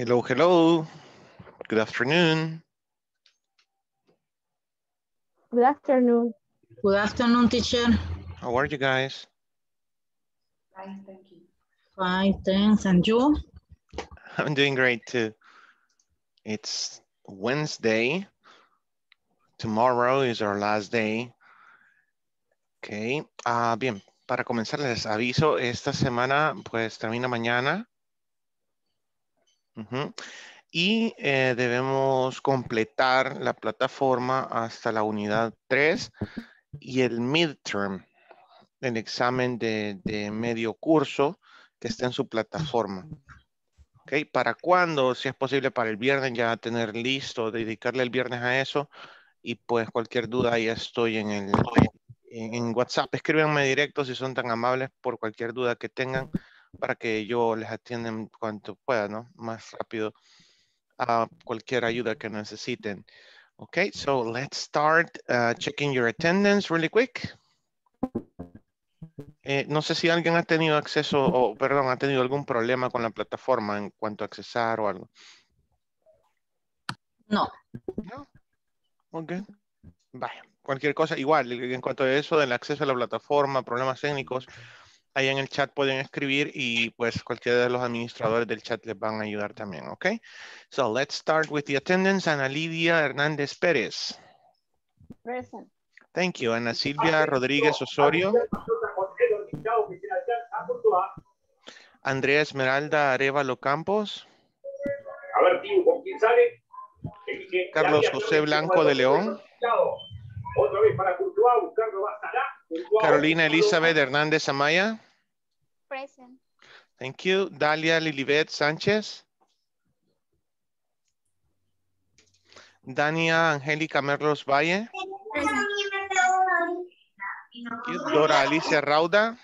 Hello, hello. Good afternoon. Good afternoon. Good afternoon, teacher. How are you guys? Fine, thank you. Fine, thanks. And you? I'm doing great too. It's Wednesday. Tomorrow is our last day. Okay. Bien, para comenzar les aviso, esta semana pues termina mañana. Y debemos completar la plataforma hasta la unidad 3 y el midterm, el examen de medio curso que está en su plataforma. Okay, ¿para cuándo? Si es posible para el viernes ya tener listo, dedicarle el viernes a eso. Y pues cualquier duda ya estoy en WhatsApp. Escríbanme directo si son tan amables por cualquier duda que tengan, para que yo les atienda cuanto pueda, ¿no? Más rápido a cualquier ayuda que necesiten. Okay, so let's start checking your attendance really quick. No sé si alguien ha tenido acceso, o perdón, ha tenido algún problema con la plataforma en cuanto a accesar o algo. No. No. Ok. Vaya, cualquier cosa, igual, en cuanto a eso del acceso a la plataforma, problemas técnicos, ahí en el chat pueden escribir y pues cualquiera de los administradores del chat les van a ayudar también, ok? So let's start with the attendance. Ana Lidia Hernández Pérez. Present. Thank you. Ana Silvia Rodríguez Osorio. Andrea Esmeralda Arevalo Campos. A ver, tío, ¿con quién sale? Carlos José Blanco de León. Otra vez para Cultuá, buscando Bastará. Carolina Elizabeth Hernández Amaya. Present. Thank you. Dalia Lilibet Sánchez. Dania Angélica Merlos Valle. Present. Thank you. Dora Alicia Rauda.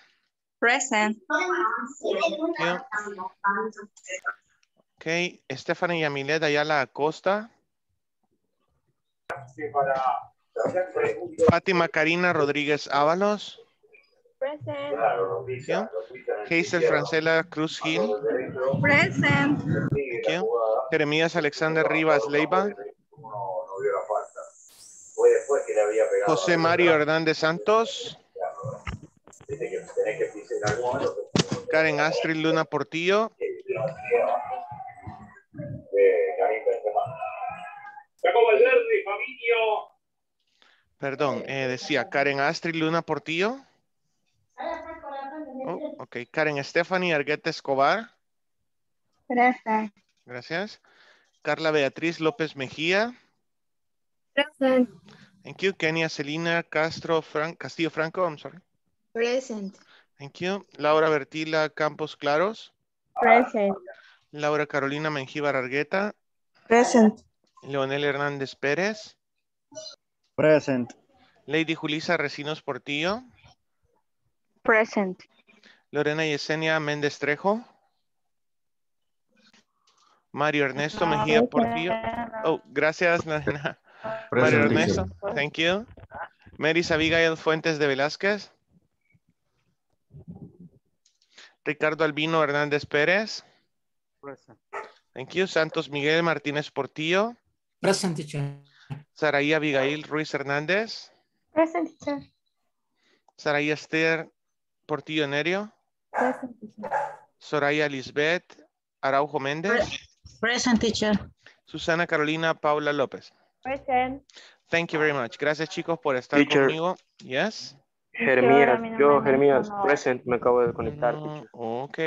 Present. Thank you. Okay. Estefana Yamilet Ayala Acosta. Fátima Karina Rodríguez Ávalos. Present. Thank you. Hazel Francela Cruz Gil. Present. Thank you. Jeremías Alexander Rivas Leyva. José Mario Hernández Santos. Karen Astrid Luna Portillo. Perdón, decía Karen Astrid Luna Portillo. Oh, ok, Karen Stephanie Argueta Escobar. Gracias. Gracias. Carla Beatriz López Mejía. Present. Thank you. Kenia Celina Castillo Franco, I'm sorry. Present. Thank you. Laura Bertila Campos Claros. Present. Laura Carolina Mengíbar Argueta. Present. Leonel Hernández Pérez. Present. Lady Julisa Recinos Portillo. Present. Lorena Yesenia Méndez Trejo. Mario Ernesto Mejía Portillo. Oh, gracias, Lorena. Present. Mario Ernesto, thank you. Marisa Abigail Fuentes de Velázquez. Ricardo Albino Hernández Pérez. Present. Thank you. Santos Miguel Martínez Portillo. Present, teacher. Saraya Abigail Ruiz Hernández. Present, teacher. Saraya Esther Portillo Nerio. Present, teacher. Soraya Lisbeth Araujo Méndez. Present, teacher. Susana Carolina Paula López. Present. Thank you very much. Gracias, chicos, por estar teacher. Conmigo. Yes. Jeremías, Jeremías, present, me acabo de conectar. Teacher. Ok.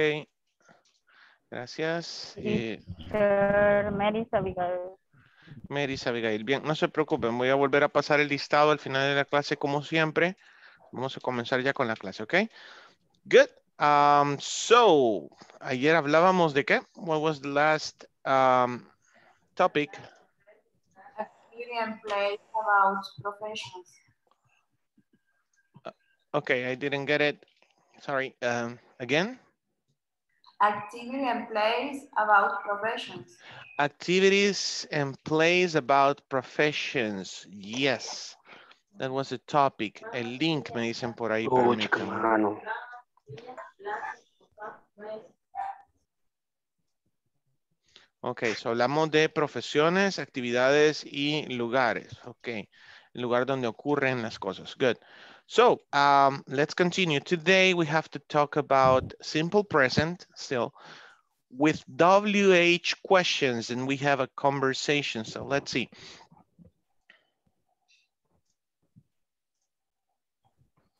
Gracias. Teacher, Marisa Abigail. Marisa Abigail. Bien, no se preocupen, voy a volver a pasar el listado al final de la clase como siempre. Vamos a comenzar ya con la clase, ¿ok? Good. So, ayer hablábamos de qué? What was the last topic? Experience play about professions. Okay, I didn't get it. Sorry. Again? Activity and plays about professions. Activities and plays about professions. Yes, that was the topic. El link me dicen por ahí. Oh, permítanme. Ok, so hablamos de profesiones, actividades y lugares. Ok, el lugar donde ocurren las cosas. Good. So, let's continue. Today we have to talk about simple present still with WH questions, and we have a conversation. So let's see.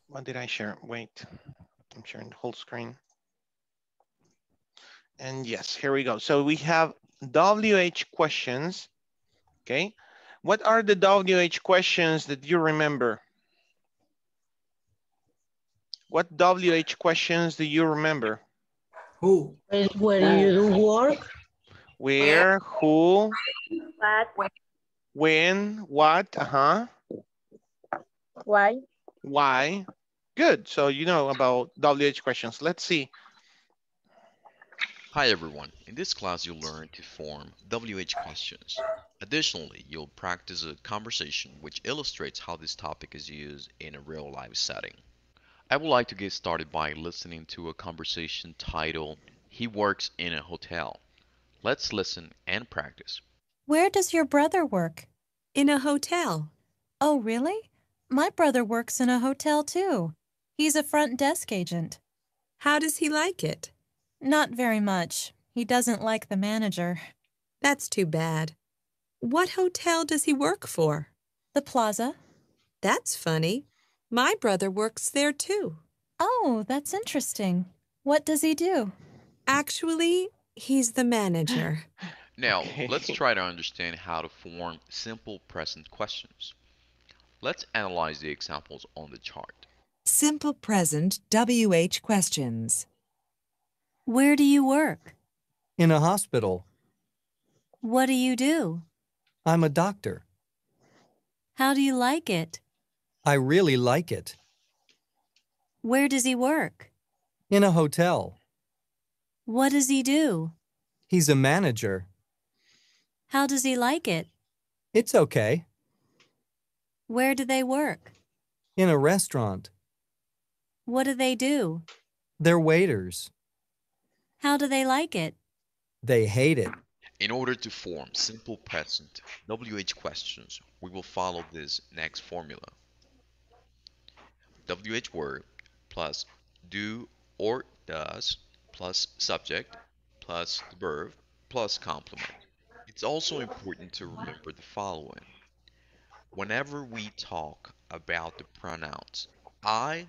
What did I share? Wait, I'm sharing the whole screen. And yes, here we go. So we have WH questions, okay? What are the WH questions that you remember? What WH questions do you remember? Who? Where you do work? Where, who? What? When, what, Why? Why? Good, so you know about WH questions. Let's see. Hi everyone, in this class you'll learn to form WH questions. Additionally, you'll practice a conversation which illustrates how this topic is used in a real life setting. I would like to get started by listening to a conversation titled, He Works in a Hotel. Let's listen and practice. Where does your brother work? In a hotel. Oh really? My brother works in a hotel too. He's a front desk agent. How does he like it? Not very much. He doesn't like the manager. That's too bad. What hotel does he work for? The Plaza. That's funny. My brother works there too. Oh, that's interesting. What does he do? Actually, he's the manager. Now, let's try to understand how to form simple present questions. Let's analyze the examples on the chart. Simple present WH questions. Where do you work? In a hospital. What do you do? I'm a doctor. How do you like it? I really like it. Where does he work? In a hotel. What does he do? He's a manager. How does he like it? It's okay. Where do they work? In a restaurant. What do they do? They're waiters. How do they like it? They hate it. In order to form simple present WH questions, we will follow this next formula. WH word plus do or does plus subject plus the verb plus complement. It's also important to remember the following. Whenever we talk about the pronouns I,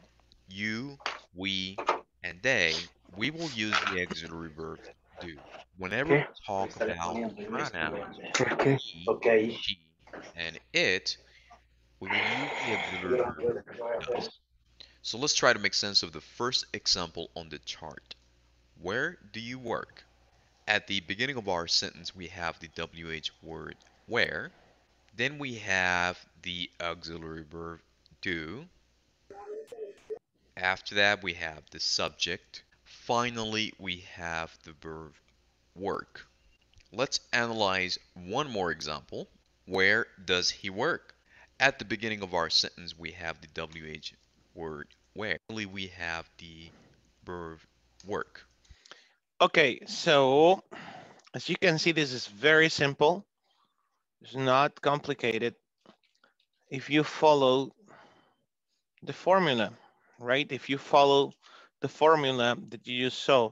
you, we, and they, we will use the auxiliary verb do. Whenever we talk about pronouns, he, she, and it, we will use the auxiliary verb does. So let's try to make sense of the first example on the chart. Where do you work? At the beginning of our sentence, we have the WH word where. Then we have the auxiliary verb do. After that, we have the subject. Finally, we have the verb work. Let's analyze one more example. Where does he work? At the beginning of our sentence, we have the WH word where. Finally, we have the verb work. Okay, so as you can see, this is very simple. It's not complicated if you follow the formula, right? If you follow the formula that you just saw.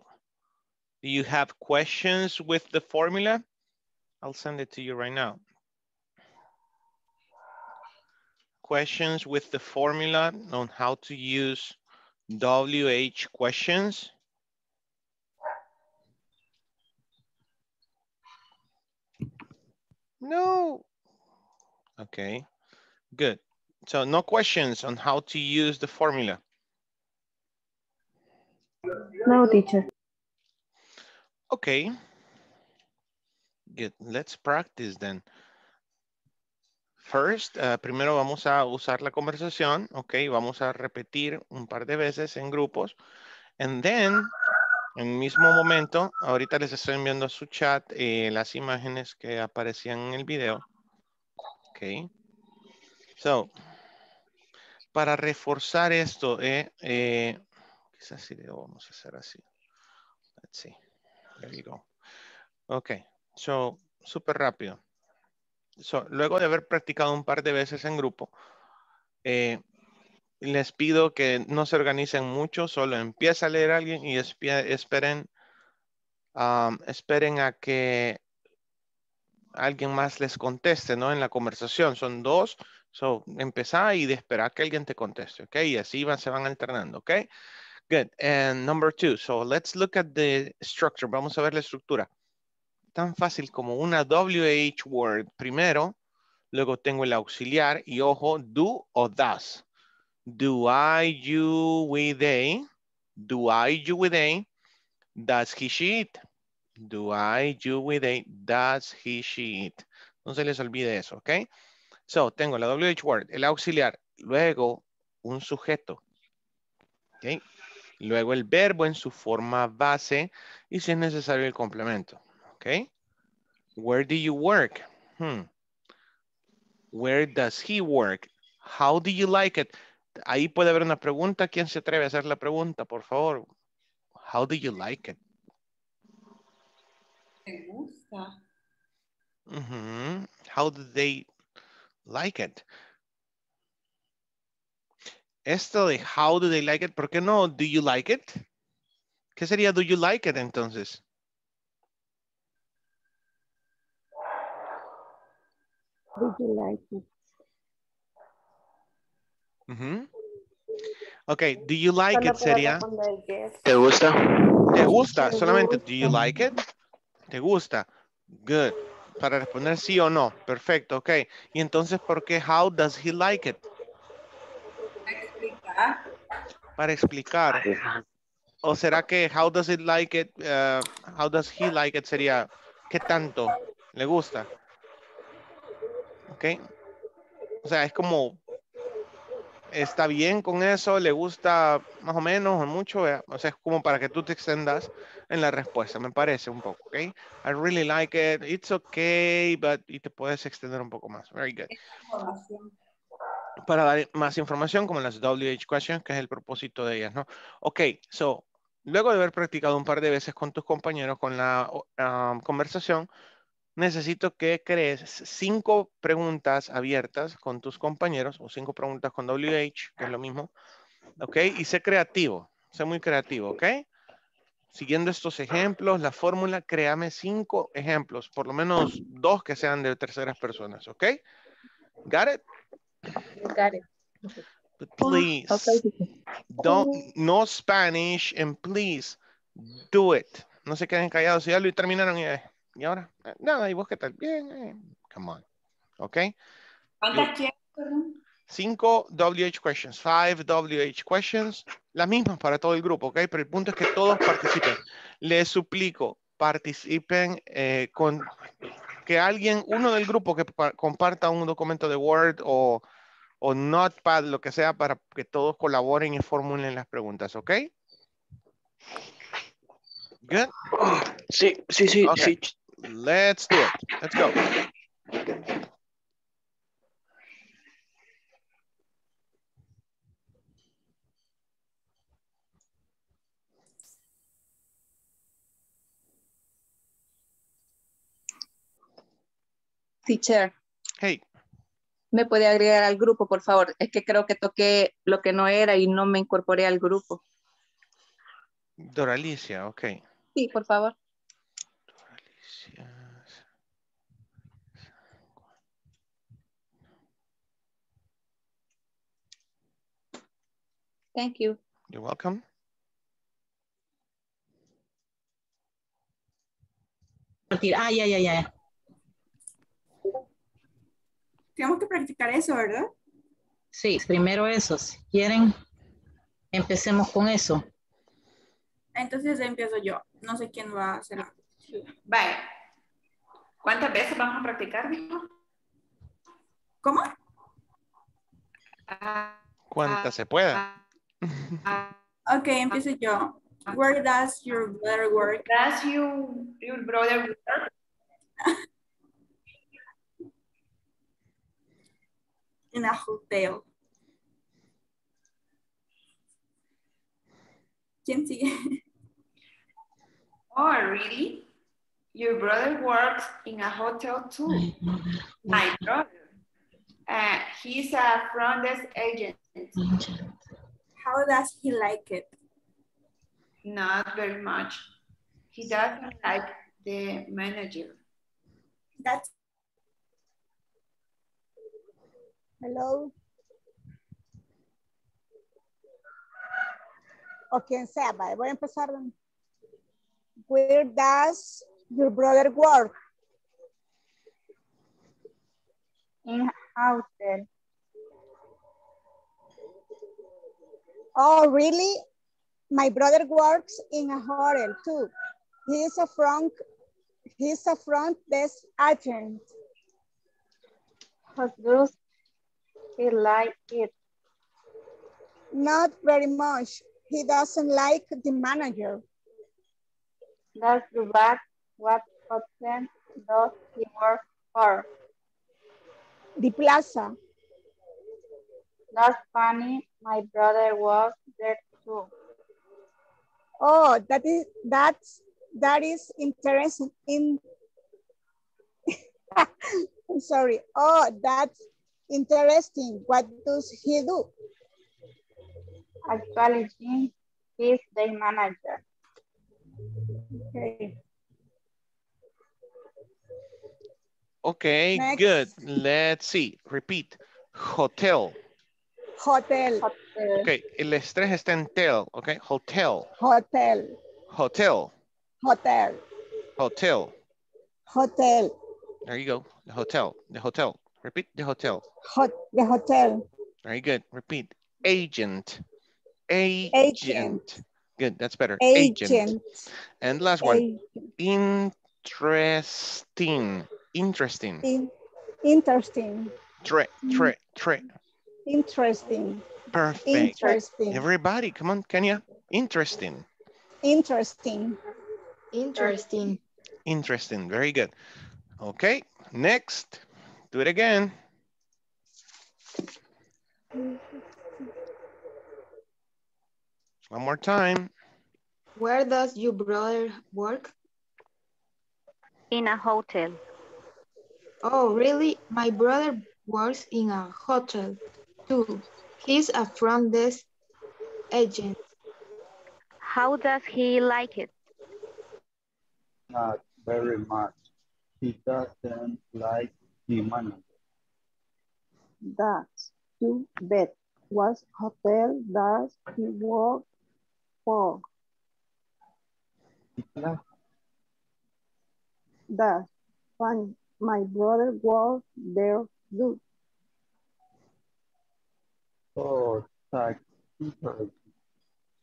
Do you have questions with the formula? I'll send it to you right now. Questions with the formula on how to use WH questions? No. Okay, good. So no questions on how to use the formula. No, teacher. Okay. Good. Let's practice then. First, primero vamos a usar la conversación. Okay, vamos a repetir un par de veces en grupos. And then, en el mismo momento, ahorita les estoy enviando a su chat las imágenes que aparecían en el video. Okay. So, para reforzar esto, quizás sí lo vamos a hacer así. Let's see. There you go. Okay. So, súper rápido. So, luego de haber practicado un par de veces en grupo, les pido que no se organicen mucho, solo empieza a leer a alguien y esperen a que alguien más les conteste, ¿no? En la conversación. Son dos. So, empezá y de esperar que alguien te conteste, ¿ok? Y así se van alternando, ¿ok? Good. And number two. So, let's look at the structure. Vamos a ver la estructura. Tan fácil como una WH word primero, luego tengo el auxiliar y ojo, do o does. Do I, you, we, they. Do I, you, we, they. Does he, she, it. Do I, you, we, they. Does he, she, it. No se les olvide eso, ¿ok? So, tengo la WH word, el auxiliar, luego un sujeto, ¿ok? Luego el verbo en su forma base y si es necesario el complemento. Okay. Where do you work? Where does he work? How do you like it? Ahí puede haber una pregunta. ¿Quién se atreve a hacer la pregunta, por favor? How do you like it? ¿Te gusta? How do they like it? Esto de how do they like it, ¿por qué no? Do you like it? ¿Qué sería do you like it entonces? Do you like it? Okay, do you like it sería? ¿Te gusta? ¿Te gusta? Solamente do you like it? ¿Te gusta? Good. Para responder sí o no. Perfecto, ok. Y entonces, ¿por qué how does he like it? Para explicar. ¿O será que how does it like it? How does he like it sería? ¿Qué tanto le gusta? ¿Ok? O sea, es como, está bien con eso, le gusta más o menos o mucho, o sea, es como para que tú te extendas en la respuesta, me parece un poco, ¿ok? I really like it, it's okay, but, y te puedes extender un poco más, very good. Para dar más información, como las WH questions, que es el propósito de ellas, ¿no? Ok, so, luego de haber practicado un par de veces con tus compañeros, con la conversación, necesito que crees 5 preguntas abiertas con tus compañeros o 5 preguntas con WH, que es lo mismo, ¿ok? Y sé creativo, sé muy creativo, ¿ok? Siguiendo estos ejemplos, la fórmula, créame 5 ejemplos, por lo menos 2 que sean de terceras personas, ¿ok? Got it? Got it. But please, don't, no Spanish and please do it. No se queden callados, si ya lo terminaron y ahora, nada, y vos qué tal, bien, come on, ok. ¿Cuántas quieres? 5 WH questions, 5 WH questions, las mismas para todo el grupo, ok, pero el punto es que todos participen. Les suplico, participen con que alguien, uno del grupo que comparta un documento de Word o Notepad, lo que sea, para que todos colaboren y formulen las preguntas, ok. Good? Sí, sí, sí, okay. Sí. Let's do it. Let's go. Teacher. Hey. ¿Me puede agregar al grupo, por favor? Es que creo que toqué lo que no era y no me incorporé al grupo. Dora Alicia, ok. Sí, por favor. Dora Alicia. Thank you. You're welcome. Ah, ya. Tenemos que practicar eso, ¿verdad? Sí, primero eso. Si quieren, empecemos con eso. Entonces empiezo yo. No sé quién va a hacer. Vale. ¿Cuántas veces vamos a practicar, dijo? ¿Cómo? ¿Cuántas se pueda? Ok, empiezo yo. Where does your brother work? Does your brother work? In a hotel. ¿Quién sigue? Oh, really? Your brother works in a hotel too. My brother. He's a front desk agent. How does he like it? Not very much. He doesn't like the manager. That's... Hello? O quien sea, vale, voy a empezar. Where does your brother work? In hotel. Oh, really? My brother works in a hotel too. He's a front desk agent. How does he like it? Not very much. He doesn't like the manager. That's the bad. What hotel does he work for? The Plaza. That's funny. My brother works there too. Oh, that is interesting. I'm sorry. Oh, that's interesting. What does he do? Actually, Jim is the manager. Okay. Okay, next. Good. Let's see. Repeat. Hotel. Hotel. Hotel. Okay, el estrés está en tel. Okay, hotel. Hotel. Hotel. Hotel. Hotel. Hotel. There you go. The hotel. The hotel. Repeat the hotel. The hotel. Very good. Repeat. Agent. Agent. Good, that's better. Agent. And last one. Agent. Interesting. Interesting. Interesting. Tre. Interesting. Perfect. Interesting. Everybody, come on, Kenia. Interesting. Interesting. Interesting. Interesting. Very good. Okay, next. Do it again. One more time. Where does your brother work? In a hotel. Oh, really? My brother works in a hotel too. He's a front desk agent. How does he like it? Not very much. He doesn't like the manager. That's too bad. What hotel does he work for? Yeah. That's funny. My brother works there too. Oh, that's interesting.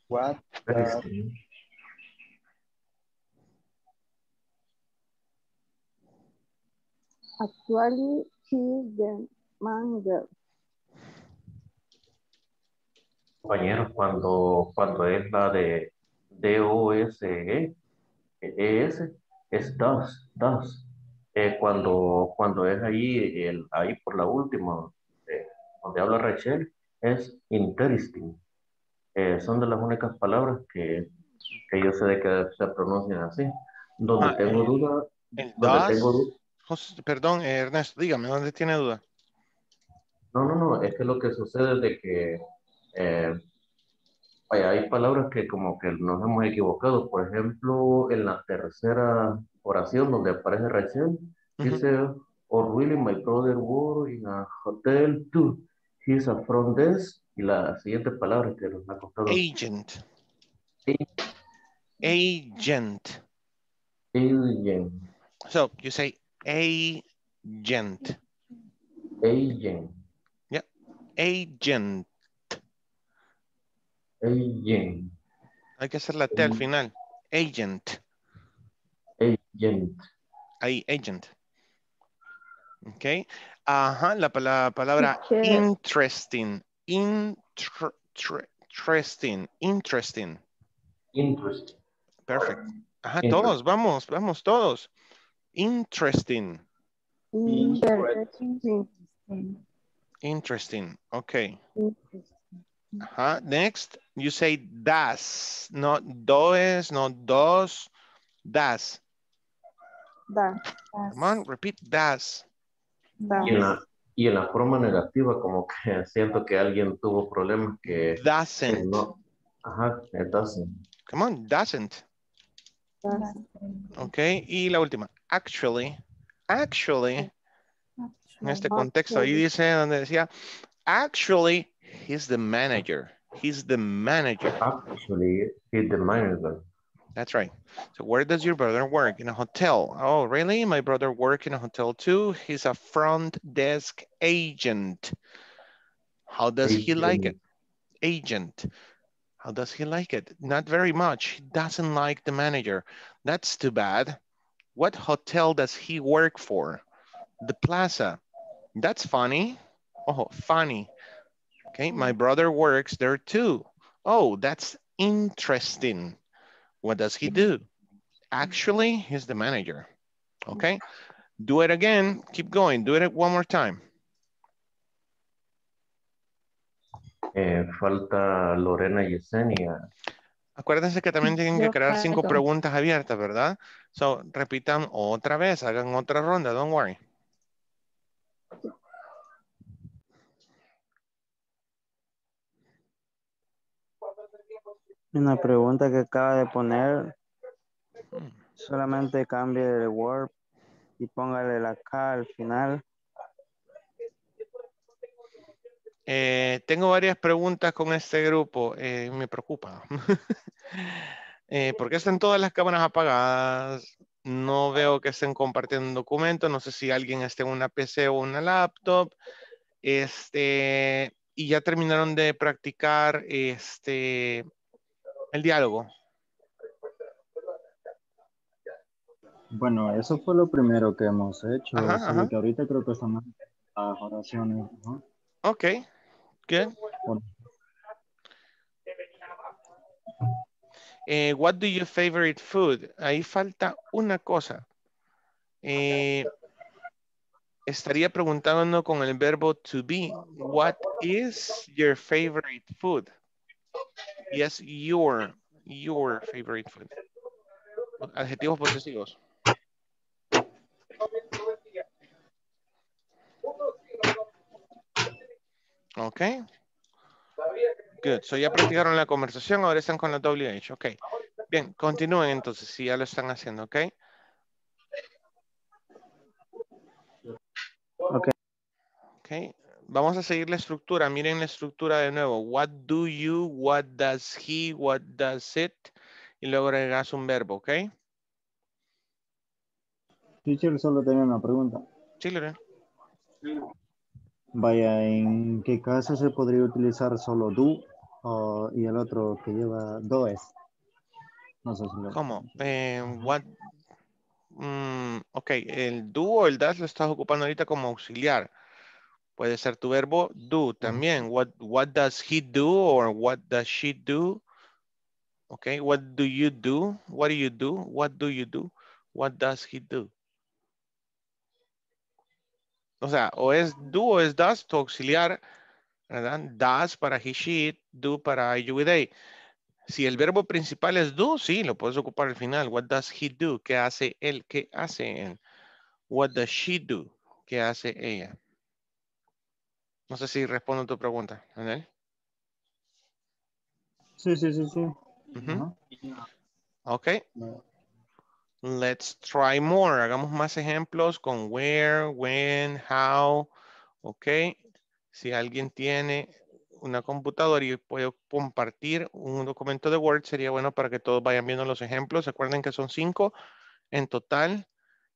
What does actually he's the manager. Compañeros, cuando es la de D-O-S-E, E-S, es dos. Cuando es ahí, ahí por la última, donde habla Rachel, es interesting. Son de las únicas palabras que yo sé de que se pronuncian así. Donde tengo duda... Perdón, Ernesto, dígame, ¿dónde tiene duda? No, es que lo que sucede es de que hay palabras que como que nos hemos equivocado. Por ejemplo, en la tercera oración donde aparece Rachel, dice, oh really, my brother works in a hotel too. He's a front desk. Y la siguiente palabra que nos ha costado. Agent. Agent. Agent. So, you say agent. Agent. Yeah. Agent. Agent. Hay que hacer la T al final. Agent. Agent. Ahí, agent. Ok. Ajá, la palabra interesting. Interesting. Interesting. Interesting. Perfect. Ajá, todos, vamos todos. Interesting. Interesting. Interesting. Ok. Interesting. Uh-huh. Next, you say das, not does, not dos, das. Das. Come on, repeat, das. Das. Y en la forma negativa, como que siento que alguien tuvo problemas que... Doesn't. Que no, ajá, it doesn't. Come on, doesn't. Doesn't. Ok, y la última. Actually. Actually. En este contexto, ahí dice donde decía, actually, he's the manager. He's the manager. Actually, he's the manager. That's right. So where does your brother work? In a hotel. Oh, really? My brother works in a hotel too. He's a front desk agent. How does he like it? Agent. How does he like it? Not very much. He doesn't like the manager. That's too bad. What hotel does he work for? The Plaza. That's funny. Oh, funny. Okay, my brother works there too. Oh, that's interesting. What does he do? Actually, he's the manager. Okay, do it again. Keep going. Do it one more time. Falta Lorena Yesenia. Acuérdense que también tienen que crear 5 preguntas abiertas, ¿verdad? So, repitan otra vez. Hagan otra ronda. Don't worry. En la pregunta que acaba de poner, solamente cambie el word y póngale la K al final. Tengo varias preguntas con este grupo, me preocupa. ¿Por qué están todas las cámaras apagadas? No veo que estén compartiendo documentos, no sé si alguien esté en una PC o una laptop. Y ya terminaron de practicar el diálogo. Bueno, eso fue lo primero que hemos hecho. Ajá, ajá. Que ahorita creo que están las oraciones, ¿no? Ok, good. Bueno. What do you favorite food? Ahí falta una cosa. Estaría preguntando con el verbo to be. What is your favorite food? Yes, your favorite food. Adjetivos posesivos. Ok. Good. So ya practicaron la conversación, ahora están con la WH. Ok. Bien, continúen entonces si ya lo están haciendo, ok. Ok. Ok. Vamos a seguir la estructura. Miren la estructura de nuevo. What do you, what does he, what does it. Y luego agregas un verbo, ¿ok? Teacher, solo tenía una pregunta. Sí, Lorena. Vaya, ¿en qué caso se podría utilizar solo do y el otro que lleva does? No sé si lo... ¿Cómo? What... ok, el do o el does lo estás ocupando ahorita como auxiliar. Puede ser tu verbo do también. What does he do or what does she do? Okay, what do you do? What do you do? What do you do? What does he do? O sea, o es do o es does tu auxiliar, ¿verdad? Does para he, she, it, do para you, they. Si el verbo principal es do, sí, lo puedes ocupar al final. What does he do? ¿Qué hace él? ¿Qué hace él? What does she do? ¿Qué hace ella? No sé si respondo tu pregunta, Daniel. Sí. Uh-huh. Ok. Let's try more. Hagamos más ejemplos con where, when, how. Ok. Si alguien tiene una computadora y puede compartir un documento de Word, sería bueno para que todos vayan viendo los ejemplos. Recuerden que son 5 en total,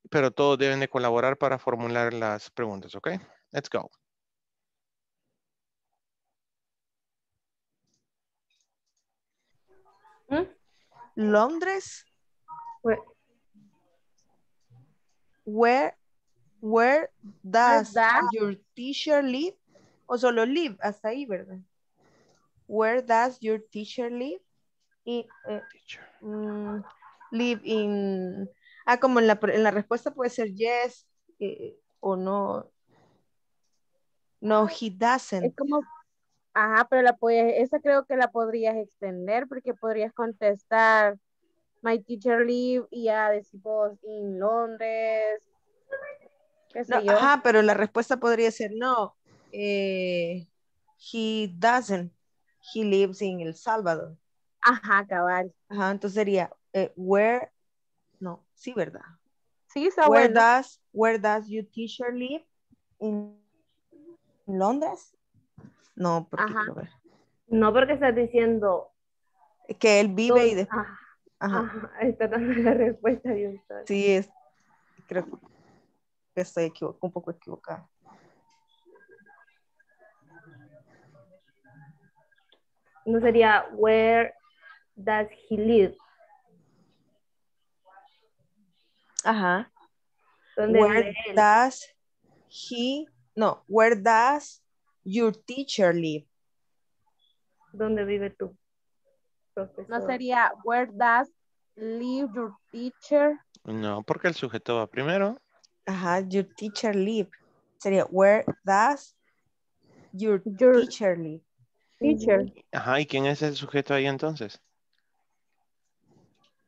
pero todos deben de colaborar para formular las preguntas. Ok. Let's go. Londres. Where does your teacher live? O solo live, hasta ahí, ¿verdad? Where does your teacher live? Live in... Ah, como en la respuesta puede ser yes o no. No, he doesn't. Es como... Ajá, pero esa creo que la podrías extender porque podrías contestar, My teacher live, y ya decimos in Londres. ¿Qué sé yo? Ajá, pero la respuesta podría ser no. He doesn't. He lives in El Salvador. Ajá, cabal. Ajá, entonces sería where, no, sí, ¿verdad? Sí, está where bueno. Where does your teacher live? In Londres? No, porque ajá. No, porque estás diciendo que él vive y después. Ajá. Está dando la respuesta de un tal. Sí, es, creo que estoy un poco equivocada. No sería where does he live? Ajá. Where does he, no, where does your teacher live? ¿Dónde vive tú, profesor? No sería where does live your teacher? No, porque el sujeto va primero. Ajá, your teacher live. Sería where does your teacher live? Teacher. Ajá, ¿y quién es el sujeto ahí entonces?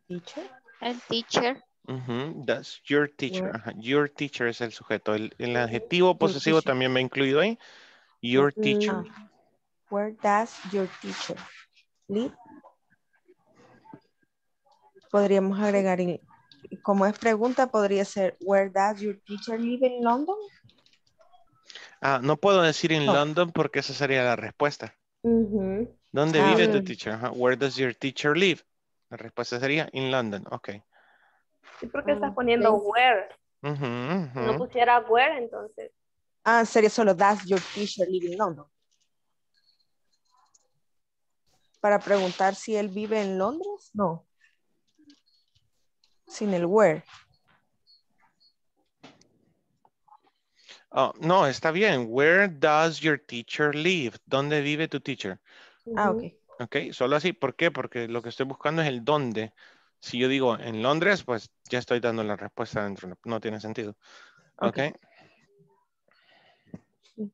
Teacher. El teacher. Uh-huh. That's your teacher. Ajá. Your teacher es el sujeto. El adjetivo posesivo también me ha incluido ahí. Your teacher. Where does your teacher live? Podríamos agregar, como es pregunta, podría ser where does your teacher live in London? Ah, no puedo decir in London porque esa sería la respuesta. Uh-huh. ¿Dónde vive tu teacher? Ajá. Where does your teacher live? La respuesta sería in London. Ok. ¿Y por qué estás poniendo where? Uh-huh. No pusiera where entonces. Ah, sería solo does your teacher live in London. Para preguntar si él vive en Londres. No. Sin el where. Oh, no, está bien. Where does your teacher live? ¿Dónde vive tu teacher? Ah, ok. Ok, solo así. ¿Por qué? Porque lo que estoy buscando es el dónde. Si yo digo en Londres, pues ya estoy dando la respuesta dentro. No tiene sentido. Ok.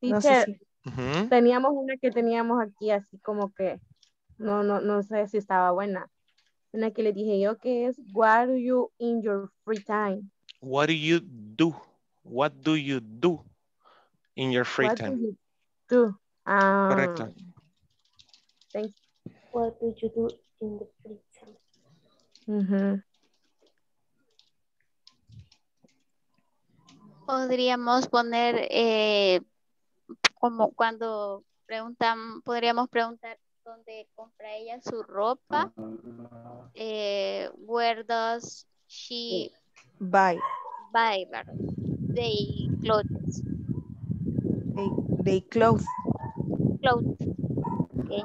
Teacher, no sé si... teníamos una que teníamos aquí así como que no sé si estaba buena. Una que le dije yo que es what do you in your free time? What do you do? What do you do in your free time? What do you do? Correcto. Thank you. What do you do in the free time? Uh-huh. Podríamos poner como cuando preguntan, podríamos preguntar dónde compra ella su ropa. Where does she buy they clothes? They clothes. Okay.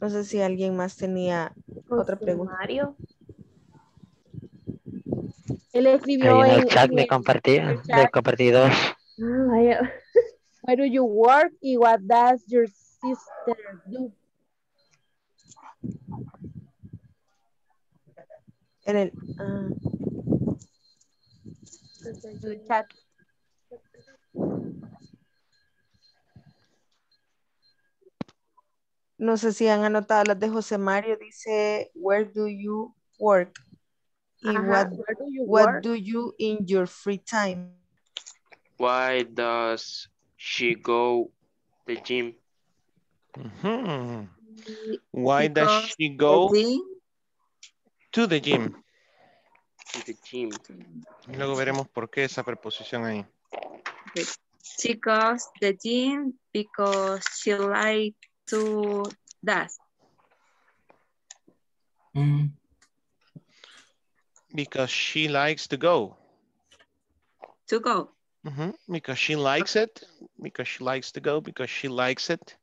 No sé si alguien más tenía otra pregunta. Mario. Él escribió en el chat, me compartí dos. Where do you work y what does your sister do? En el chat. No sé si han anotado las de José Mario. Dice, where do you work? Y what do you in your free time? Why does she go to the gym? Mm-hmm. Why does she go to the gym? To the gym. Y luego veremos por qué esa preposición ahí. She goes to the gym because she likes to dance. Mm. Because she likes to go. To go. Mm-hmm. Because she likes it. Because she likes to go. Because she likes it.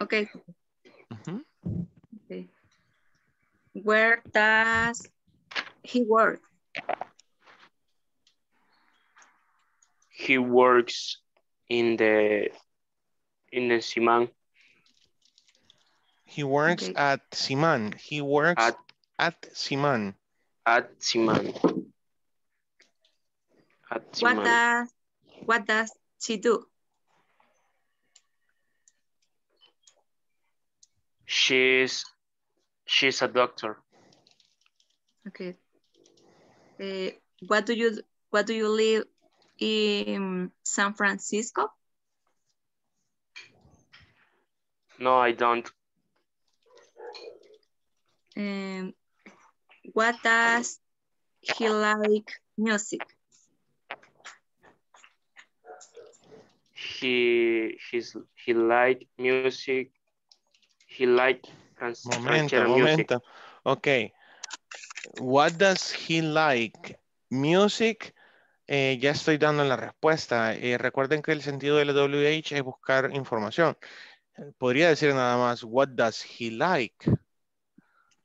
Okay. Mm-hmm. Okay. Where does he work? He works in the Siman. He works at Siman. He works at Siman. At Siman. What does She do. She's a doctor. Okay. What do you live in San Francisco? No, I don't. What does he like music? He like music. He like music. Okay. What does he like? Music. Ya estoy dando la respuesta. Recuerden que el sentido del WH es buscar información. Podría decir nada más, what does he like?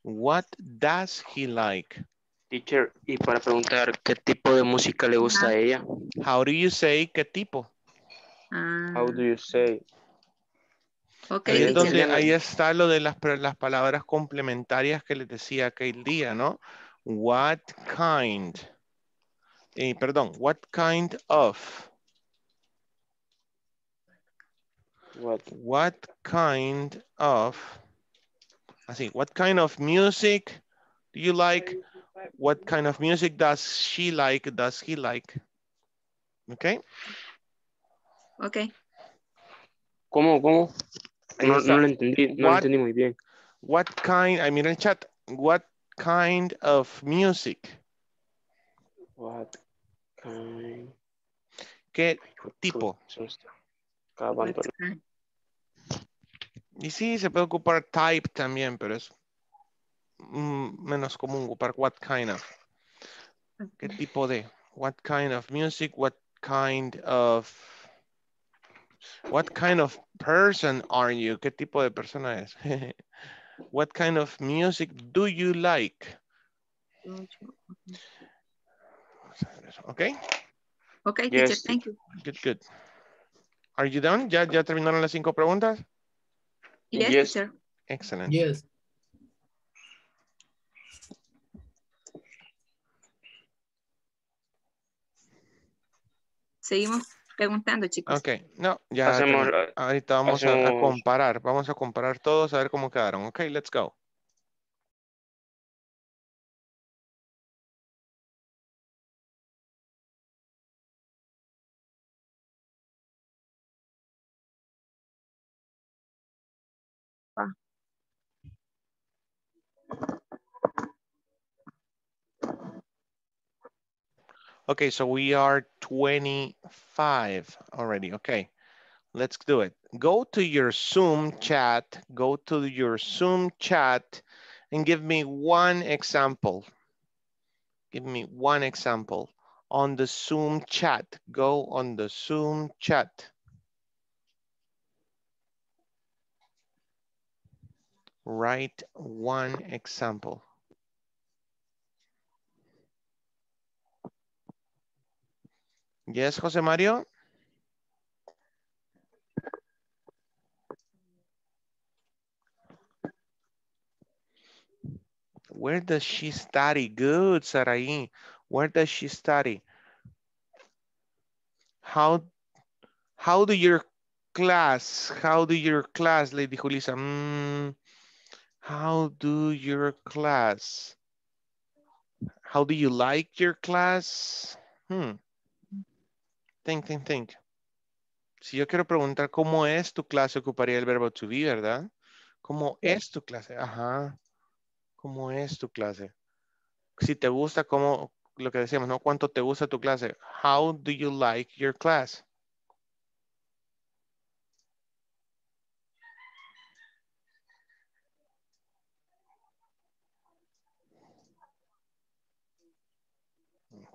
What does he like? Teacher, y para preguntar qué tipo de música le gusta a ella. How do you say qué tipo? How do you say? Okay. Entonces, ahí está lo de las palabras complementarias que les decía aquel día, ¿no? What kind. Perdón, what kind of. What kind of. Así, what kind of music do you like? What kind of music does she like? Does he like? Okay. Okay. ¿Cómo? No lo entendí, no lo entendí muy bien. What kind, mira el chat, what kind of music? What kind. ¿Qué tipo? Y sí, se puede ocupar type también, pero es menos común ocupar what kind of. ¿Qué tipo de? What kind of music, what kind of person are you? ¿Qué tipo de persona es? What kind of music do you like? Okay. Okay, yes. Teacher, thank you. Good. Are you done? ¿Ya terminaron las 5 preguntas? Yes, teacher. Excellent. Yes. Seguimos preguntando, chicos. Ok, no, ya hacemos, ahorita vamos a comparar todos a ver cómo quedaron. Ok, let's go. Okay, so we are 25 already. Okay, let's do it. Go to your Zoom chat and give me one example. Give me one example on the Zoom chat. Go on the Zoom chat. Write one example. Yes, José Mario. Where does she study? Good, Sarai. Where does she study? How do your class, Lady Julisa? How do your class? How do you like your class? Think. Si yo quiero preguntar cómo es tu clase, ocuparía el verbo to be, ¿verdad? ¿Cómo es tu clase? Ajá. ¿Cómo es tu clase? Si te gusta, ¿cómo? Lo que decíamos, ¿no? ¿Cuánto te gusta tu clase? How do you like your class?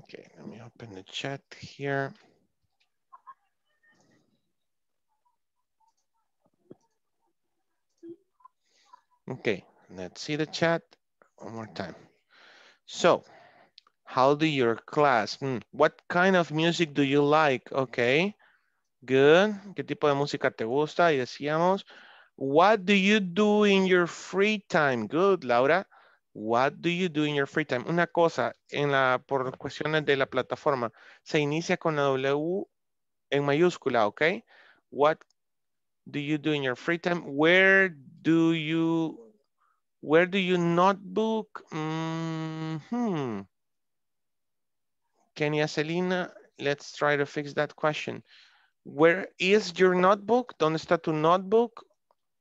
Okay, let me open the chat here. Okay, let's see the chat one more time. So, how do your class? What kind of music do you like? Okay, good. ¿Qué tipo de música te gusta? Y decíamos, what do you do in your free time? Good, Laura. What do you do in your free time? Una cosa, por cuestiones de la plataforma, se inicia con la W en mayúscula, okay? What do you do in your free time? Where do you not book? Kenia Celina, let's try to fix that question. Where is your notebook? ¿Dónde está tu notebook?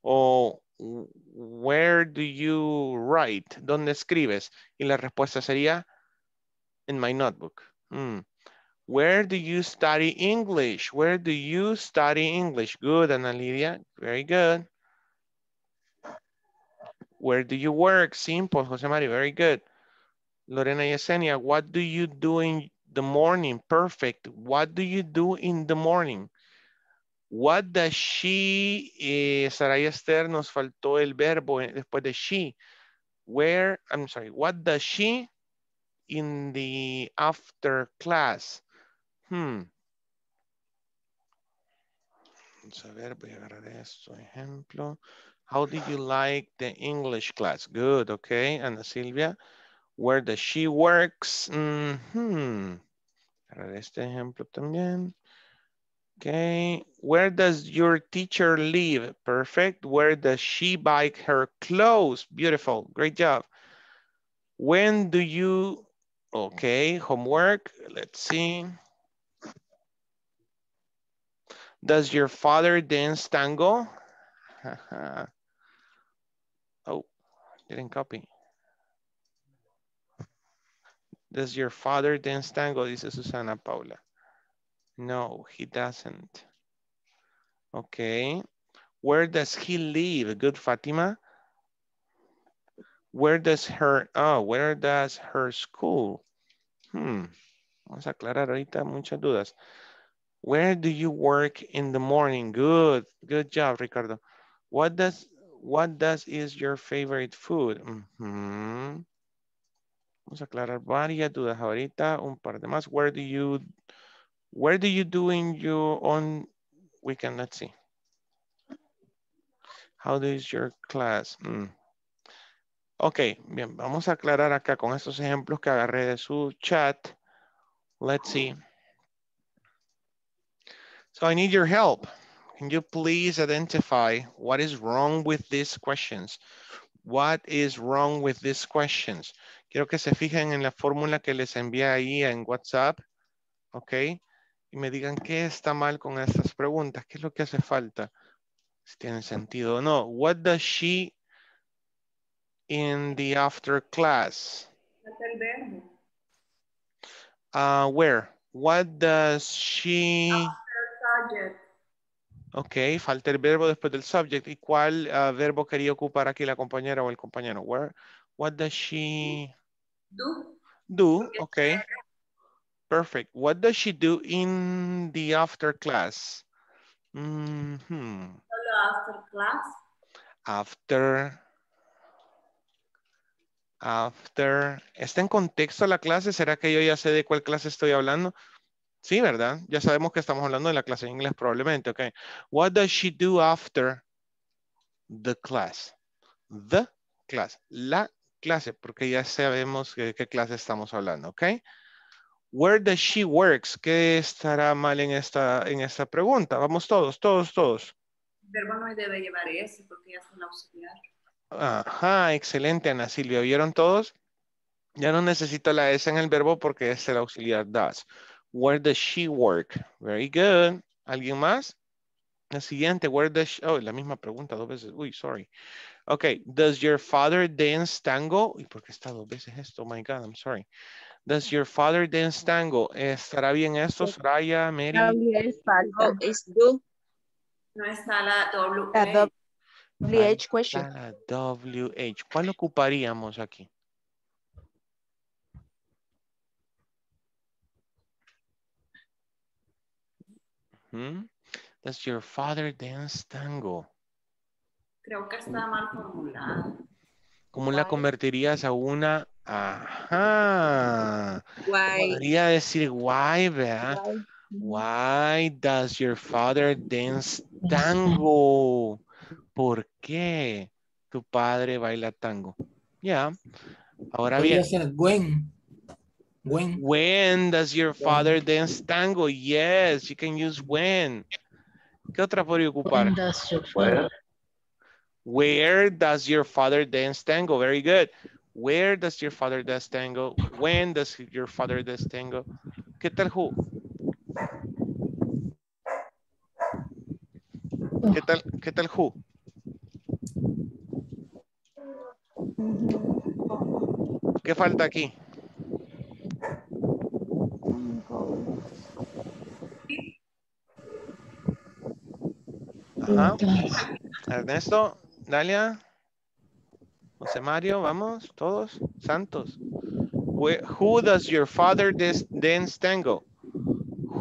O where do you write? ¿Dónde escribes? Y la respuesta sería in my notebook. Where do you study English? Where do you study English? Good, Ana Lidia. Very good. Where do you work? Simple, José Mario. Very good. Lorena Yesenia, what do you do in the morning? Perfect. What do you do in the morning? What does she, Saraya Esther, nos faltó el verbo después de she. Where, I'm sorry, what does she in the after class? Vamos a ver, voy a agarrar esto, ejemplo. How did you like the English class? Good, okay, Ana Silvia. Where does she works? Agarrar este ejemplo también. Okay, where does your teacher live? Perfect. Where does she buy her clothes? Beautiful, great job. When do you, okay, homework, let's see. Does your father dance tango? Oh, didn't copy. Does your father dance tango? Dice Susana Paula. No, he doesn't. Okay. Where does he live? Good, Fatima. Where does her school? Vamos a aclarar ahorita muchas dudas. Where do you work in the morning? Good, good job, Ricardo. What is your favorite food? Vamos a aclarar varias dudas ahorita, un par de más. Where do you do in your own weekend? Let's see. How is your class? Ok, bien, vamos a aclarar acá con estos ejemplos que agarré de su chat. Let's see. So I need your help. Can you please identify what is wrong with these questions? What is wrong with these questions? Quiero que se fijen en la fórmula que les envié ahí en WhatsApp. Ok. Y me digan qué está mal con estas preguntas, qué es lo que hace falta, si tienen sentido o no. What does she in the after class? Where? What does she? After subject. Ok, falta el verbo después del subject. ¿Y cuál verbo quería ocupar aquí la compañera o el compañero? Where? What does she do? Do, ok. Perfect. What does she do in the after class? Solo after class. After. ¿Está en contexto la clase? ¿Será que yo ya sé de cuál clase estoy hablando? Sí, ¿verdad? Ya sabemos que estamos hablando de la clase de inglés probablemente. Okay. What does she do after the class? The class. La clase, porque ya sabemos de qué clase estamos hablando. Okay. Where does she works? ¿Qué estará mal en esta pregunta? Vamos todos. El verbo no debe llevar ese porque ya es un auxiliar. Ajá, excelente, Ana Silvia. ¿Vieron todos? Ya no necesita la S en el verbo porque es el auxiliar does. Where does she work? Very good. ¿Alguien más? La siguiente, where does she... Oh, la misma pregunta dos veces. Uy, sorry. Okay, does your father dance tango? Uy, ¿por qué está dos veces esto? Oh my God, I'm sorry. Does your father dance tango? ¿Estará bien esto, Soraya, Mary? No, es do. No está la WH question. La WH. ¿Cuál ocuparíamos aquí? Does your father dance tango? Creo que está mal formulada. ¿Cómo la convertirías a una... Ajá. Why? Podría decir why, ¿verdad? Why does your father dance tango? ¿Por qué tu padre baila tango? Yeah. Ahora bien. Podría ser when. When does your father dance tango? Yes, you can use when. ¿Qué otra podría ocupar? Where does your father dance tango? Very good. Where does your father dance tango? When does your father dance tango? ¿Qué tal who? ¿Qué tal who? ¿Qué falta aquí? Ajá. Ernesto, Dalia, José Mario, vamos, todos, Santos. Who does your father dance tango?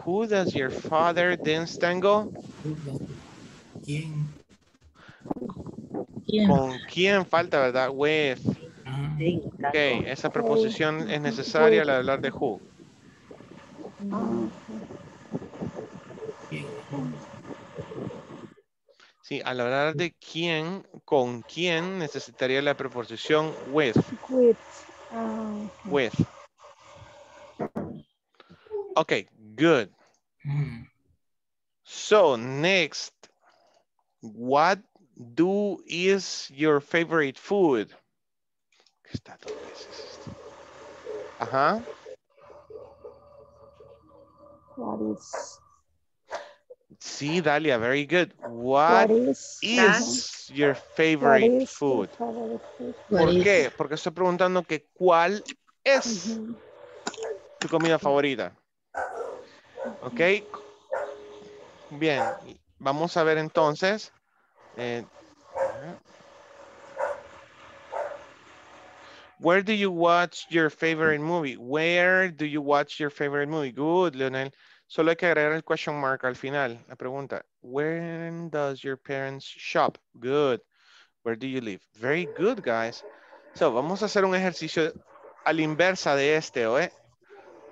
Who does your father dance tango? ¿Quién? ¿Con quién falta, verdad? With. Ok, esa preposición es necesaria al hablar de who. Sí, al hablar de quién, con quién, necesitaría la preposición with. With. With. Okay, good. So, next. What is your favorite food? Está dos veces. Ajá. What is... Sí, Dalia, very good. What is your favorite food? ¿Por qué? Porque estoy preguntando que cuál es tu comida favorita. Ok. Bien, vamos a ver entonces. Where do you watch your favorite movie? Where do you watch your favorite movie? Good, Leonel. Solo hay que agregar el question mark al final. La pregunta. When does your parents shop? Good. Where do you live? Very good, guys. So, vamos a hacer un ejercicio a la inversa de este, ¿eh?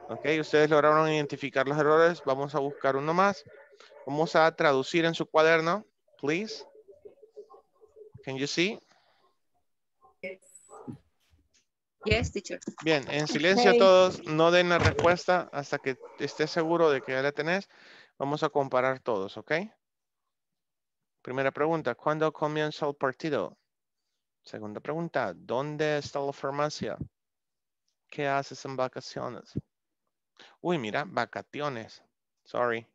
Ok, ustedes lograron identificar los errores. Vamos a buscar uno más. Vamos a traducir en su cuaderno. Please. Can you see? Yes, teacher. Bien, en silencio todos, no den la respuesta hasta que estés seguro de que ya la tenés. Vamos a comparar todos, ¿ok? Primera pregunta, ¿cuándo comienza el partido? Segunda pregunta, ¿dónde está la farmacia? ¿Qué haces en vacaciones? Uy, mira, vacaciones. Sorry.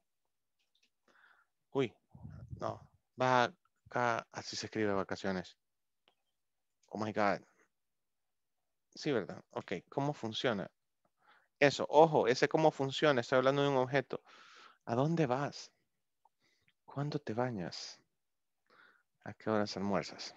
Uy, no. Así se escribe vacaciones. Oh my God. Sí, ¿verdad? Ok, ¿cómo funciona? Eso, ojo, ese cómo funciona, estoy hablando de un objeto. ¿A dónde vas? ¿Cuándo te bañas? ¿A qué horas almuerzas?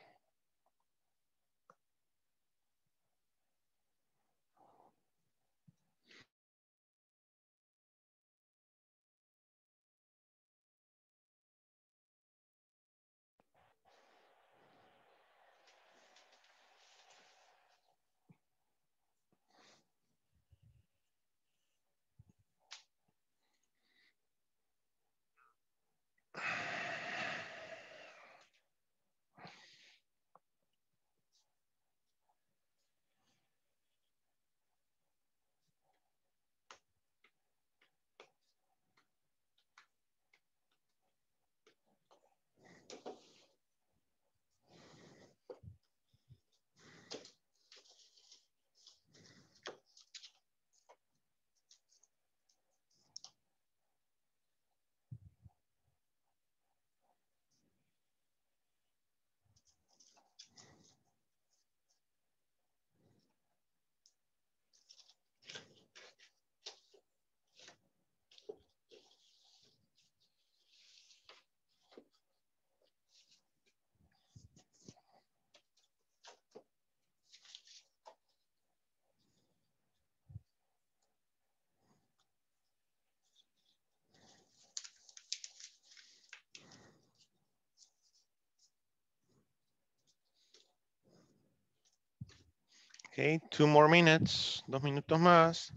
Okay, 2 more minutes, 2 minutos más.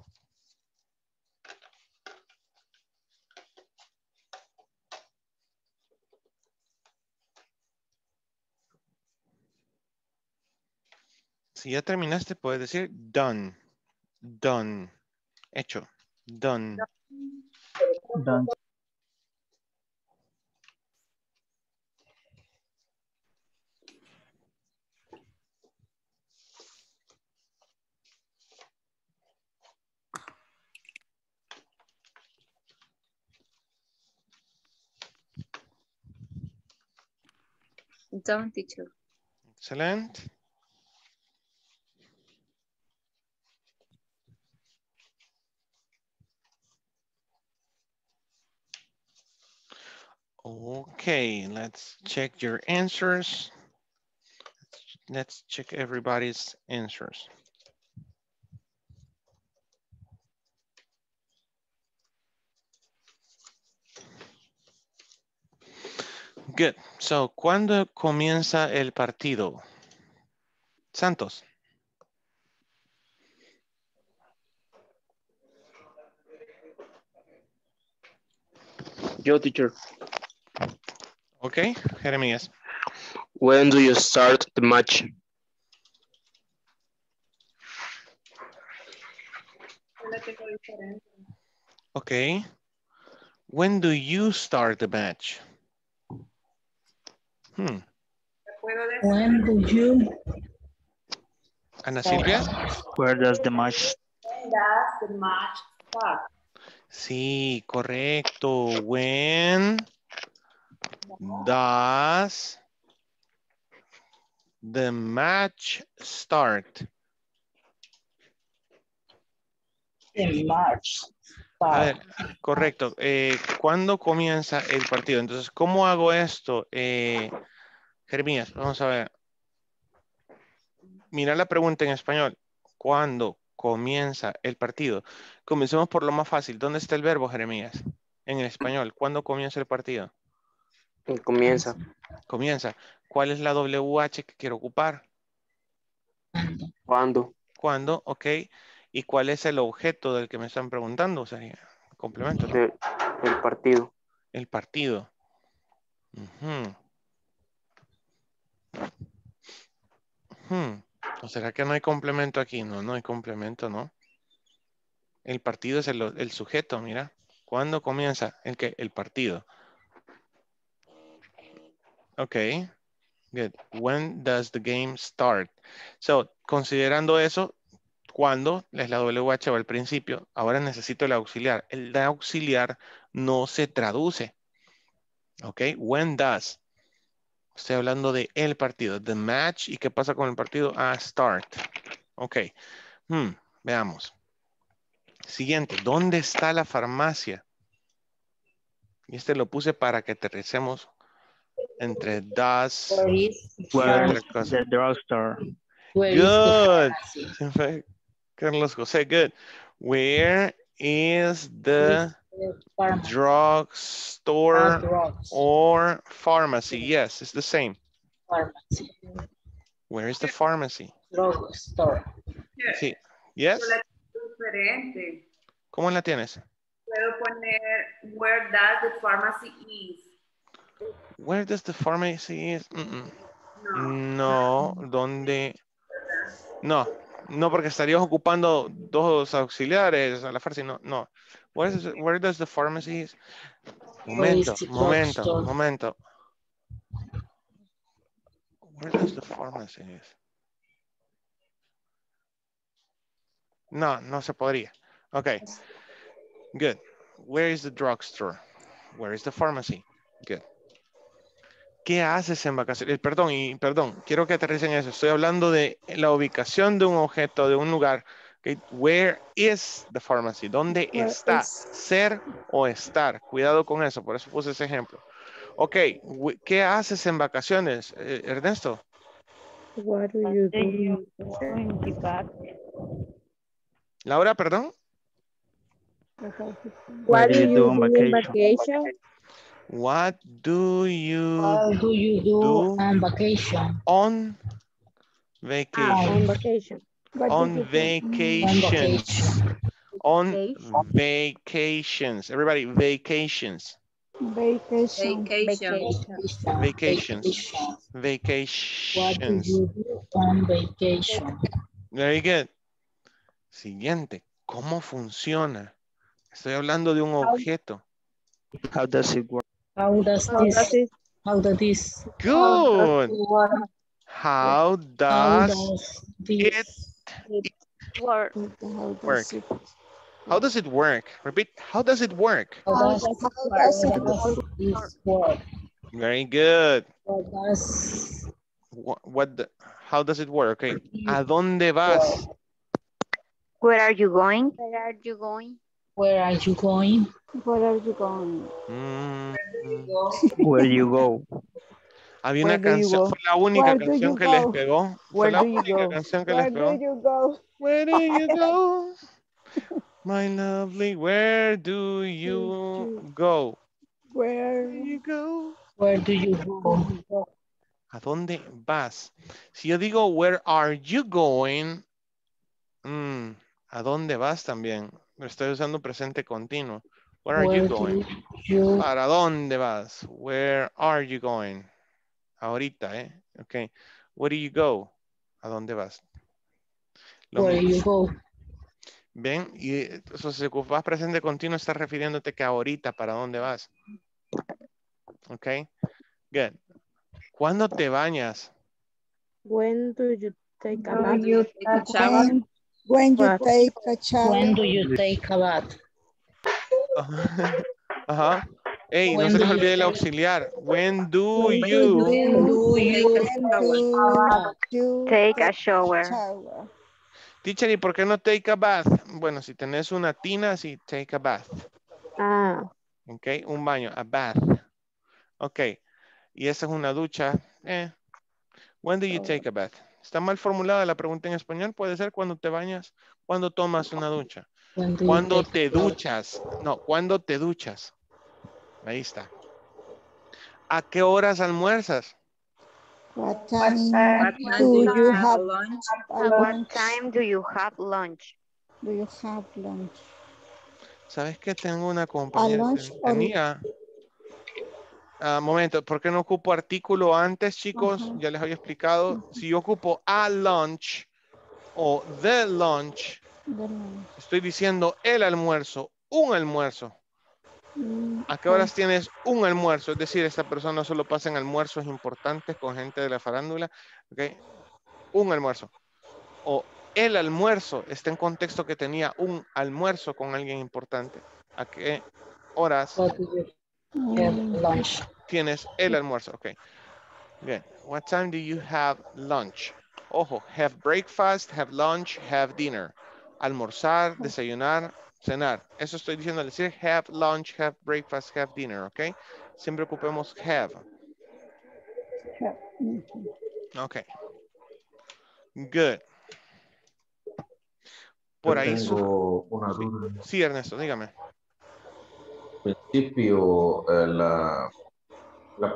Si ya terminaste, puedes decir done, done. Hecho. Done. Done. Done, teacher. Excellent. Okay, let's check your answers. Let's check everybody's answers. Good. So, ¿cuándo comienza el partido? Santos. Yo, teacher. Okay, Jeremías. When do you start the match? Okay. When do you start the match? Hmm. When do you? Ana Silvia? Where does the match? When does the match start? Sí, correcto. When does the match start? The match start. A ver, correcto. ¿Cuándo comienza el partido? Entonces, ¿cómo hago esto? Jeremías, vamos a ver. Mira la pregunta en español. ¿Cuándo comienza el partido? Comencemos por lo más fácil. ¿Dónde está el verbo, Jeremías? En el español. ¿Cuándo comienza el partido? Comienza. Comienza. ¿Cuál es la WH que quiero ocupar? ¿Cuándo? ¿Cuándo? Ok. ¿Y cuál es el objeto del que me están preguntando? O sea, complemento, ¿no? El partido. El partido. Uh-huh. Uh-huh. ¿O será que no hay complemento aquí? No, no hay complemento, ¿no? El partido es el sujeto, mira. ¿Cuándo comienza? ¿El qué? El partido. Okay, good. When does the game start? So, considerando eso, ¿cuándo? Es la WH al principio. Ahora necesito el auxiliar. El auxiliar no se traduce. Okay, when does. Estoy hablando de el partido, the match. ¿Y qué pasa con el partido? Ah, start. Okay, veamos. Siguiente, ¿dónde está la farmacia? Y este lo puse para que aterricemos entre das. Where is the drugstore? Good. Carlos José, good. Where is the drugstore or pharmacy? Yes, it's the same. Pharmacy. Where is the pharmacy? Drugstore. Sí. Yes. ¿Cómo la tienes? Puedo poner where does the pharmacy is. Where does the pharmacy is? Mm-mm. No. No, ¿dónde? No, no, porque estarías ocupando dos auxiliares a la farmacia. No, no. Where does the pharmacy is? Momento. Where does the pharmacy is? No, no se podría. Okay, good. Where is the drugstore? Where is the pharmacy? Good. ¿Qué haces en vacaciones? Perdón, quiero que aterricen eso. Estoy hablando de la ubicación de un objeto, de un lugar. Okay. Where is the pharmacy? ¿Dónde está? Ser o estar. Cuidado con eso, por eso puse ese ejemplo. Ok, ¿qué haces en vacaciones, Ernesto? What do you do? Laura, perdón. What do you do on vacation? What do you do on vacation? On vacation. On vacations. Everybody, vacations. Vacations. What do you do on vacation? Very good. Siguiente. ¿Cómo funciona? Estoy hablando de un objeto. How does it work? How does this? Good. How does it work? Repeat. How does it work? How does it work? Very good. How does it work? Okay. ¿A dónde vas? Where are you going? Where are you going? Where are you going? Where are you going? Where you go? Había una canción, fue la única canción que les pegó. Fue la única canción que les pegó. Where do you go? My lovely, where do you go? Where do you go? Where do you go? ¿A dónde vas? Si yo digo, where are you going? ¿A dónde vas también? Lo estoy usando presente continuo. Where are you going? ¿Para dónde vas? Where are you going? Ahorita, ¿eh? Ok. Where do you go? ¿A dónde vas? Where do you go? Ven, y eso, si ocupas presente continuo, estás refiriéndote que ahorita, ¿para dónde vas? Ok. Good. ¿Cuándo te bañas? When do you take a bath? When do you take a bath? Ajá. Hey, no se les olvide el auxiliar. When do you take a shower? Teacher, ¿y por qué no take a bath? Bueno, si tenés una tina, sí, take a bath. Ah. Ok, un baño, a bath. Ok, y esa es una ducha. When do you take a bath? Está mal formulada la pregunta en español. Puede ser cuando te bañas, cuando tomas una ducha. Cuando te duchas. No, cuando te duchas. Ahí está. ¿A qué horas almuerzas? What time do you have lunch? Do you have lunch? ¿Sabes que tengo una compañera? Tenía... momento, ¿por qué no ocupo artículo antes, chicos? Ya les había explicado. Si yo ocupo a lunch o the lunch, estoy diciendo el almuerzo, un almuerzo. ¿A qué horas tienes un almuerzo? Es decir, esta persona solo pasa en almuerzos importantes con gente de la farándula. ¿Okay? Un almuerzo. O el almuerzo está en contexto que tenía un almuerzo con alguien importante. ¿A qué horas? Lunch. Tienes el almuerzo, ok. Bien. What time do you have lunch? Ojo, have breakfast, have lunch, have dinner. Almorzar, desayunar, cenar. Eso estoy diciendo al decir have lunch, have breakfast, have dinner, ok. Siempre ocupemos have. Ok. Good. Por ahí su... Sí, Ernesto, dígame. Principio, la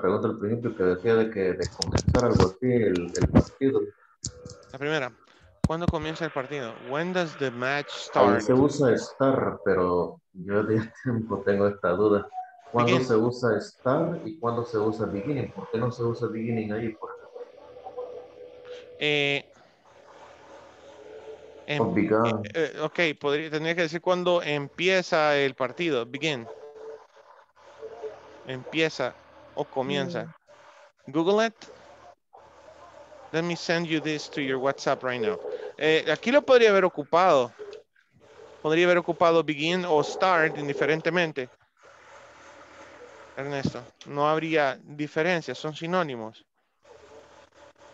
pregunta al principio que decía de que de comenzar algo así, el partido. La primera, ¿cuándo comienza el partido? When does the match start? Ahí se usa estar, pero yo de tiempo tengo esta duda. ¿Cuándo se usa estar y cuándo se usa beginning? ¿Por qué no se usa beginning ahí? Ok, tendría que decir cuándo empieza el partido, begin. Empieza o comienza. Google it. Let me send you this to your WhatsApp right now. Aquí lo podría haber ocupado. Podría haber ocupado begin o start indiferentemente. Ernesto, no habría diferencia, son sinónimos.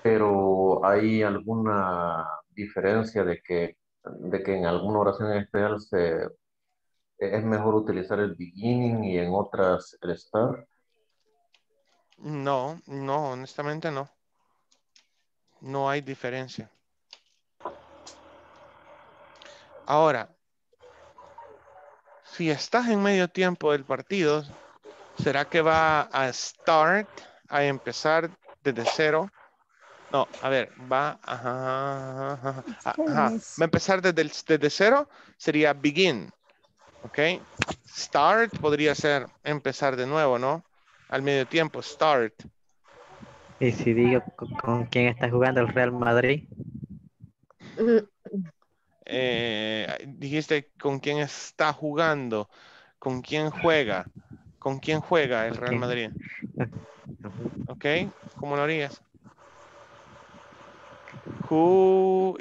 Pero hay alguna diferencia de que en alguna oración en especial se... ¿Es mejor utilizar el beginning y en otras el start? No, no, honestamente no. No hay diferencia. Ahora, si estás en medio tiempo del partido, ¿será que va a start, a empezar desde cero? No, a ver, va a empezar desde cero, sería begin. Ok, start podría ser empezar de nuevo, ¿no? Al medio tiempo, start. ¿Y si digo con quién está jugando el Real Madrid? dijiste con quién está jugando, con quién juega, el Real Madrid. Ok, ¿cómo lo harías? Who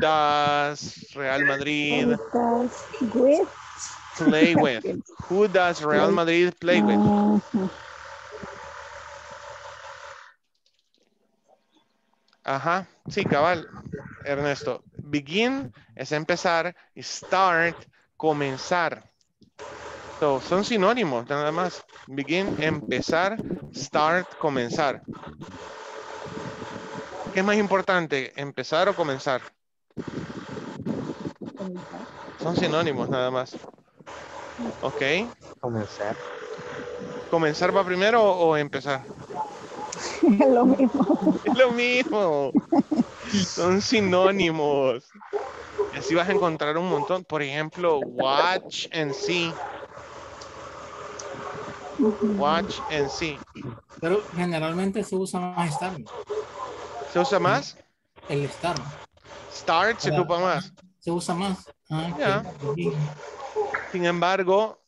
does Real Madrid play with? Who does Real Madrid play with? Ajá, sí, cabal, Ernesto. Begin es empezar, start, comenzar. So, son sinónimos, nada más. Begin, empezar, start, comenzar. ¿Qué es más importante, empezar o comenzar? Comenzar. Son sinónimos, nada más. Ok. Comenzar. ¿Comenzar va primero o empezar? Lo mismo. Es lo mismo. Son sinónimos. Así vas a encontrar un montón. Por ejemplo, watch and see. Watch and see. Pero generalmente se usa más start. ¿Se usa más? El start. Start se ocupa más. Se usa más. Ah, yeah. Okay. Sin embargo,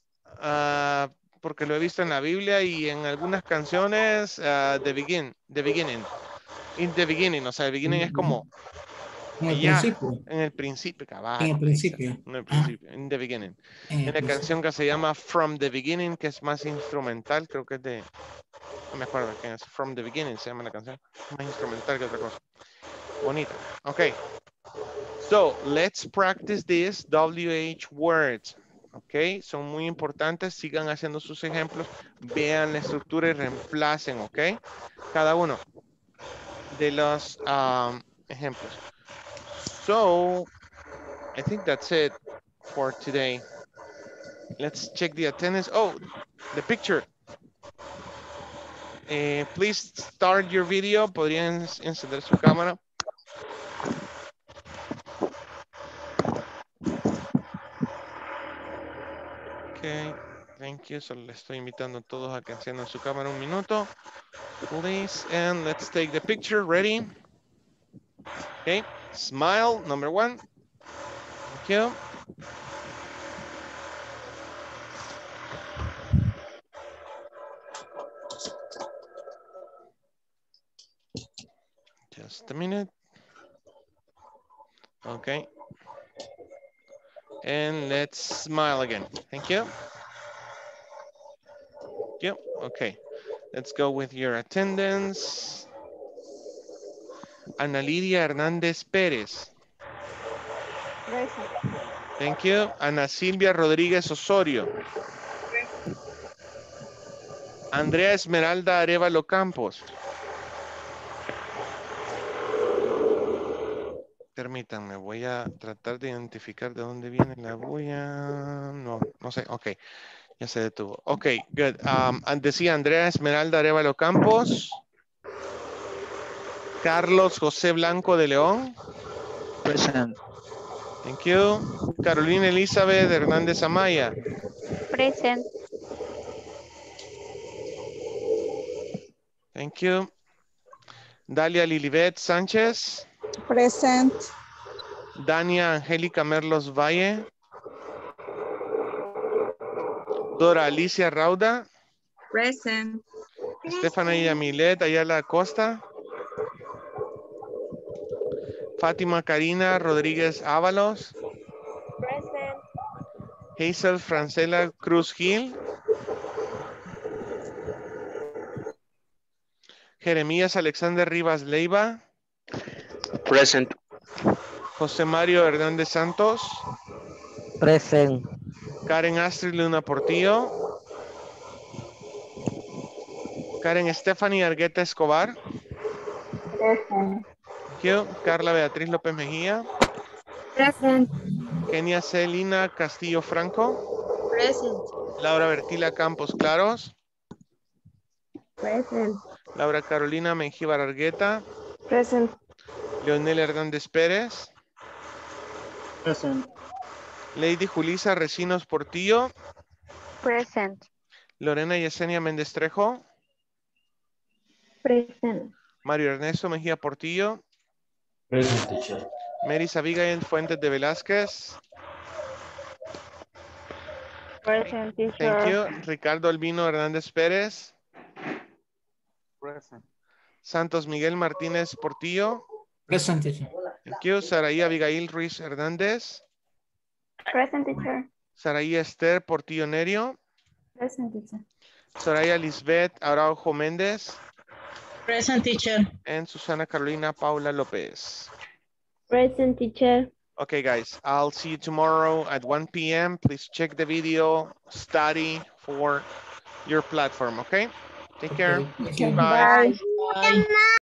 porque lo he visto en la Biblia y en algunas canciones, the beginning. In the beginning, o sea, el beginning es como... En el principio. En el principio, cabal. En el principio, in the beginning. En la canción que se llama From the Beginning, que es más instrumental, creo que es de... No me acuerdo quién es. From the Beginning se llama la canción. Más instrumental que otra cosa. Bonita. Ok. So, let's practice these WH words. Ok, son muy importantes, sigan haciendo sus ejemplos, vean la estructura y reemplacen, ok, cada uno de los ejemplos. So, I think that's it for today. Let's check the attendance. Oh, the picture. Please start your video. Podrían encender su cámara. Okay, thank you. So, les estoy invitando a todos a que enciendan su cámara un minuto. Please, and let's take the picture. Ready? Okay, smile, number one. Thank you. Just a minute. Okay. And let's smile again. Thank you. Yep. Okay. Let's go with your attendance. Ana Lidia Hernández Pérez. Present. Thank you. Ana Silvia Rodríguez Osorio. Present. Andrea Esmeralda Arevalo Campos. Permítanme, voy a tratar de identificar de dónde viene la bulla. No sé, ok. Ya se detuvo. Ok, good. Decía Andrea Esmeralda Arevalo Campos. Carlos José Blanco de León. Present. Thank you. Carolina Elizabeth Hernández Amaya. Present. Thank you. Dalia Lilibet Sánchez. Present. Dania Angélica Merlos Valle. Dora Alicia Rauda. Present. Estefana Yamilet Ayala Acosta. Fátima Karina Rodríguez Ávalos. Present. Hazel Francela Cruz Gil. Jeremías Alexander Rivas Leyva. Present. José Mario Hernández Santos. Present. Karen Astrid Luna Portillo. Karen Stephanie Argueta Escobar. Present. Thank you. Carla Beatriz López Mejía. Present. Kenia Celina Castillo Franco. Present. Laura Bertila Campos Claros. Present. Laura Carolina Mengíbar Argueta. Present. Leonel Hernández Pérez. Present. Lady Julisa Recinos Portillo. Present. Lorena Yesenia Méndez Trejo. Present. Mario Ernesto Mejía Portillo. Present. Marisa Abigail Fuentes de Velázquez. Present, teacher. Thank you. Ricardo Albino Hernández Pérez. Present. Santos Miguel Martínez Portillo. Present, teacher. Thank you. Saraya Abigail Ruiz Hernández. Present, teacher. Saraya Esther Portillo Nerio. Present, teacher. Soraya Lisbeth Araujo Méndez. Present, teacher. And Susana Carolina Paula Lopez. Present, teacher. Okay, guys, I'll see you tomorrow at 1 p.m. Please check the video, study for your platform, okay? Take care. Okay. Bye. Bye. Bye.